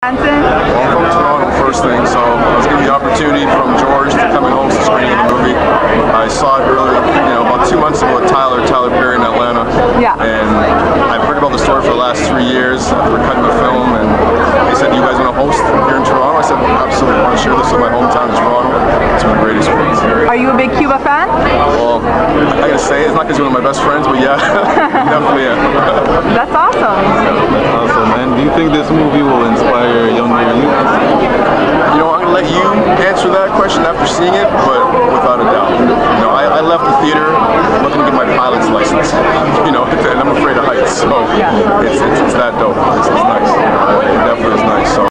Welcome to Toronto, first thing. So I was given the opportunity from George to come and host the screening of the movie. I saw it earlier, about 2 months ago with Tyler Perry in Atlanta. Yeah. And I've heard about the story for the last 3 years after cutting the film, and they said, "You guys want to host here in Toronto?" I said, "Absolutely, I want to share this with my hometown in Toronto." It's been a great experience. Are you a big Cuba fan? Well, I gotta say, it's not because he's one of my best friends, but yeah, definitely. Yeah. That's awesome. That's awesome. And do you think this movie will inspire? After seeing it, but without a doubt. I left the theater looking to get my pilot's license, and I'm afraid of heights, so yeah. It's that dope. It's nice. It definitely is nice. So.